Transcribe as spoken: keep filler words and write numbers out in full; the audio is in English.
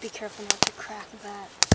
Be careful not to crack that.